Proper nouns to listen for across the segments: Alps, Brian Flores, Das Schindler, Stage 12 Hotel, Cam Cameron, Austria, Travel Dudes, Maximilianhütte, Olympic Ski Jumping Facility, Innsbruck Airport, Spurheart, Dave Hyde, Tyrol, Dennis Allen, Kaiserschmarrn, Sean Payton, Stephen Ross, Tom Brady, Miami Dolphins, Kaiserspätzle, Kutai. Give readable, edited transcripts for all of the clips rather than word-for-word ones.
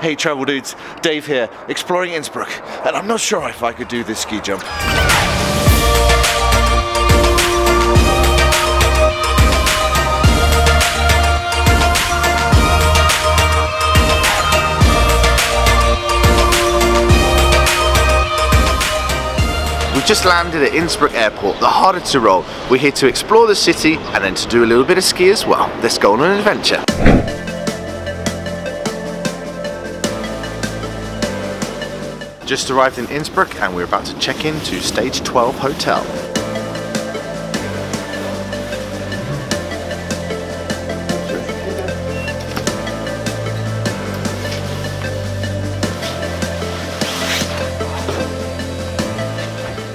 Hey Travel Dudes, Dave here, exploring Innsbruck, and I'm not sure if I could do this ski jump. We've just landed at Innsbruck Airport, the heart of Tyrol. We're here to explore the city and then to do a little bit of ski as well. Let's go on an adventure. Just arrived in Innsbruck and we're about to check in to Stage 12 Hotel.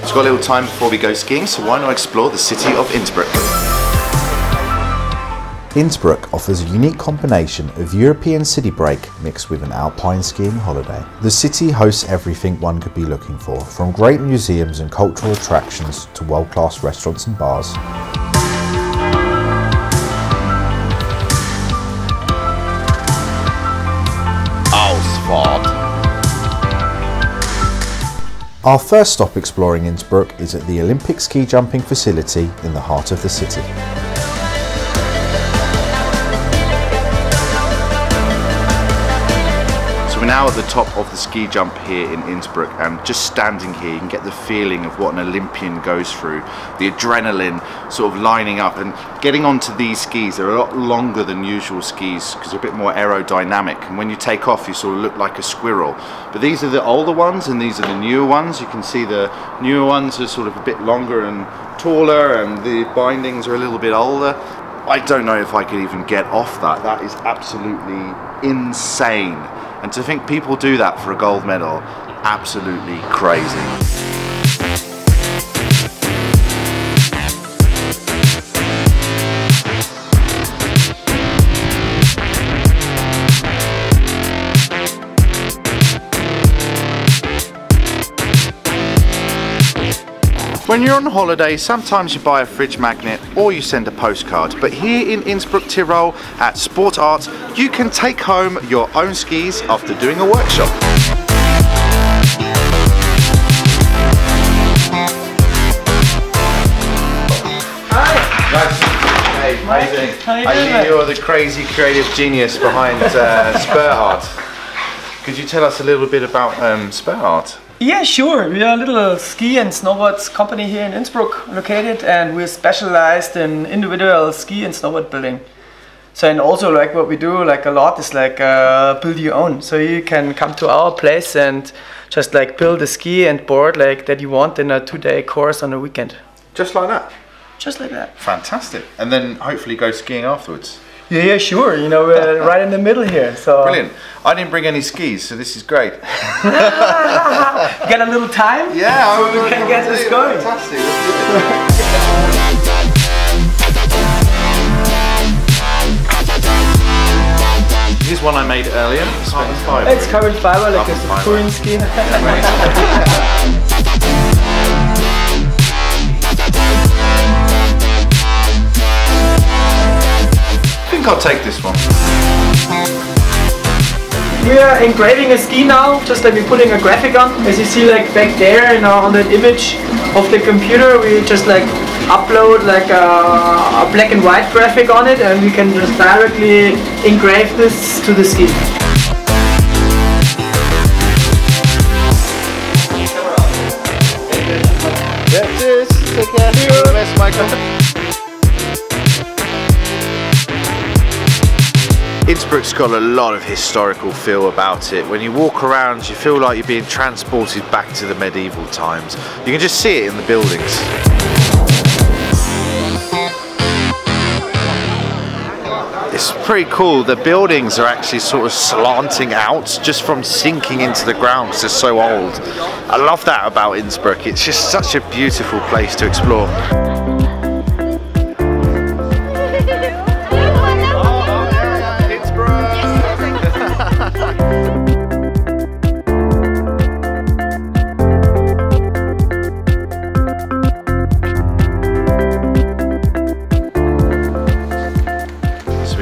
We've got a little time before we go skiing, so why not explore the city of Innsbruck? Innsbruck offers a unique combination of European city break mixed with an alpine skiing holiday. The city hosts everything one could be looking for, from great museums and cultural attractions to world-class restaurants and bars. Ausfahrt. Our first stop exploring Innsbruck is at the Olympic Ski Jumping Facility in the heart of the city. So we're now at the top of the ski jump here in Innsbruck, and just standing here you can get the feeling of what an Olympian goes through. The adrenaline sort of lining up and getting onto these skis. They're a lot longer than usual skis because they're a bit more aerodynamic, and when you take off you sort of look like a squirrel. But these are the older ones and these are the newer ones. You can see the newer ones are sort of a bit longer and taller, and the bindings are a little bit older. I don't know if I could even get off that. That is absolutely insane, and to think people do that for a gold medal, absolutely crazy. When you're on holiday, sometimes you buy a fridge magnet or you send a postcard, but here in Innsbruck, Tyrol at Spurheart, you can take home your own skis after doing a workshop. Hi! Hey, amazing. I see you're the crazy creative genius behind Spurheart. Could you tell us a little bit about Spurheart? Yeah, sure. We are a little ski and snowboards company here in Innsbruck located, and we're specialized in individual ski and snowboard building. So, and also like what we do like a lot is like build your own. So you can come to our place and just like build a ski and board like that you want in a 2-day course on a weekend. Just like that? Just like that. Fantastic. And then hopefully go skiing afterwards. Yeah, yeah, sure. You know, we're right in the middle here. So brilliant. I didn't bring any skis, so this is great. Got a little time? Yeah, I would. We can get this going. Fantastic. Here's one I made earlier. It's carbon fiber. It's carbon fiber, like a Korean ski. I'll take this one. We are engraving a ski now, just like we're putting a graphic on. As you see like back there, you know, on that image of the computer, we just like upload like a black and white graphic on it, and we can just directly engrave this to the ski. Cheers. Take care. Where's Michael? Innsbruck's got a lot of historical feel about it. When you walk around, you feel like you're being transported back to the medieval times. You can just see it in the buildings. It's pretty cool. The buildings are actually sort of slanting out just from sinking into the ground because they're so old. I love that about Innsbruck. It's just such a beautiful place to explore.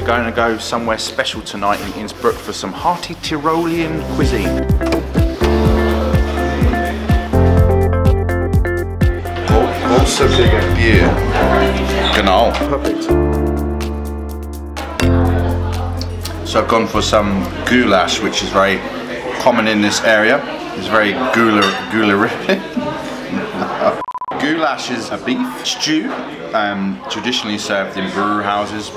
Going to go somewhere special tonight in Innsbruck for some hearty Tyrolean cuisine. Also gegen Bier. Genau. Perfect. So I've gone for some goulash, which is very common in this area. It's very goulerific. Goulash is a beef stew, traditionally served in brew houses.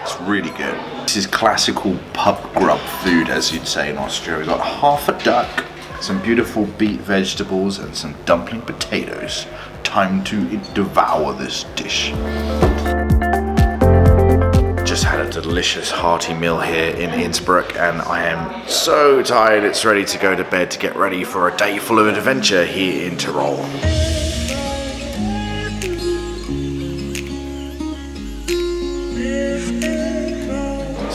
It's really good. This is classical pub grub food, as you'd say in Austria. We've got half a duck, some beautiful beet vegetables, and some dumpling potatoes. Time to devour this dish. Just had a delicious hearty meal here in Innsbruck, and I am so tired it's ready to go to bed to get ready for a day full of adventure here in Tyrol.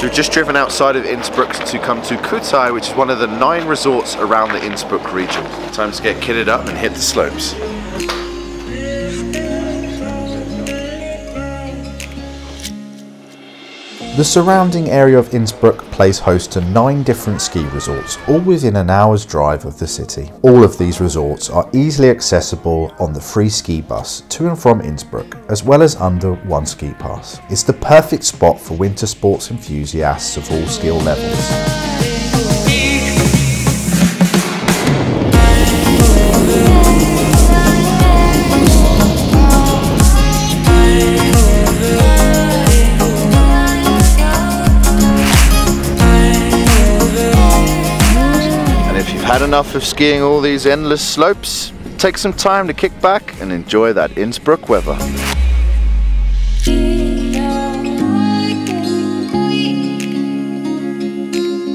We've just driven outside of Innsbruck to come to Kutai, which is one of the 9 resorts around the Innsbruck region. Time to get kitted up and hit the slopes. The surrounding area of Innsbruck plays host to 9 different ski resorts, all within an hour's drive of the city. All of these resorts are easily accessible on the free ski bus to and from Innsbruck, as well as under one ski pass. It's the perfect spot for winter sports enthusiasts of all skill levels. Had enough of skiing all these endless slopes? Take some time to kick back and enjoy that Innsbruck weather.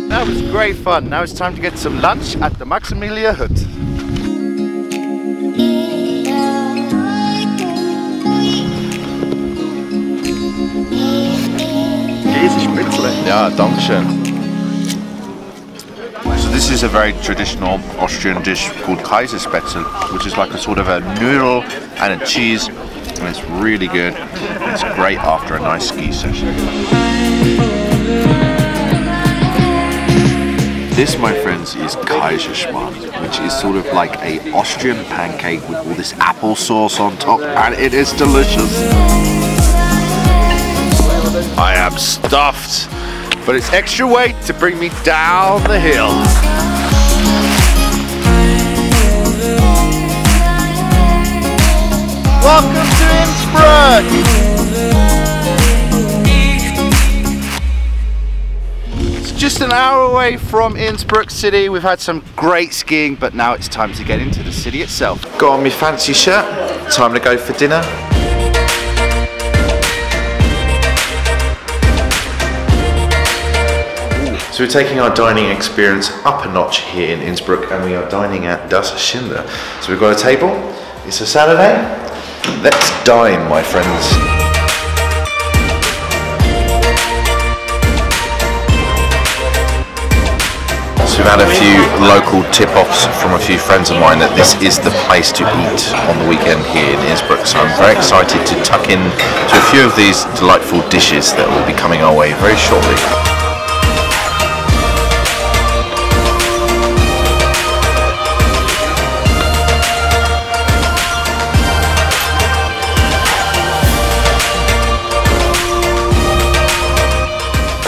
That was great fun. Now it's time to get some lunch at the Maximilianhütte. Ja, danke schön. This is a very traditional Austrian dish called Kaiserspätzle, which is like a sort of a noodle and a cheese, and it's really good. It's great after a nice ski session. This, my friends, is Kaiserschmarrn, which is sort of like a Austrian pancake with all this apple sauce on top, and it is delicious. I am stuffed, but it's extra weight to bring me down the hill. Welcome to Innsbruck! It's just an hour away from Innsbruck city. We've had some great skiing, but now it's time to get into the city itself. Got on my fancy shirt, time to go for dinner. So we're taking our dining experience up a notch here in Innsbruck, and we are dining at Das Schindler. So we've got a table, it's a Saturday, let's dine, my friends. So we've had a few local tip-offs from a few friends of mine that this is the place to eat on the weekend here in Innsbruck, so I'm very excited to tuck in to a few of these delightful dishes that will be coming our way very shortly.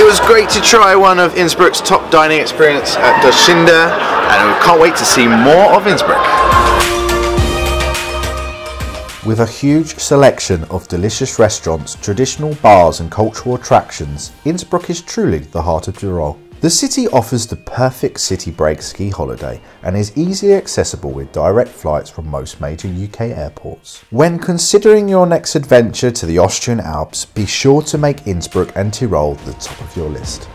It was great to try one of Innsbruck's top dining experience at Das Schindler, and we can't wait to see more of Innsbruck. With a huge selection of delicious restaurants, traditional bars and cultural attractions, Innsbruck is truly the heart of Tyrol. The city offers the perfect city break ski holiday and is easily accessible with direct flights from most major UK airports. When considering your next adventure to the Austrian Alps, be sure to make Innsbruck and Tyrol the top of your list.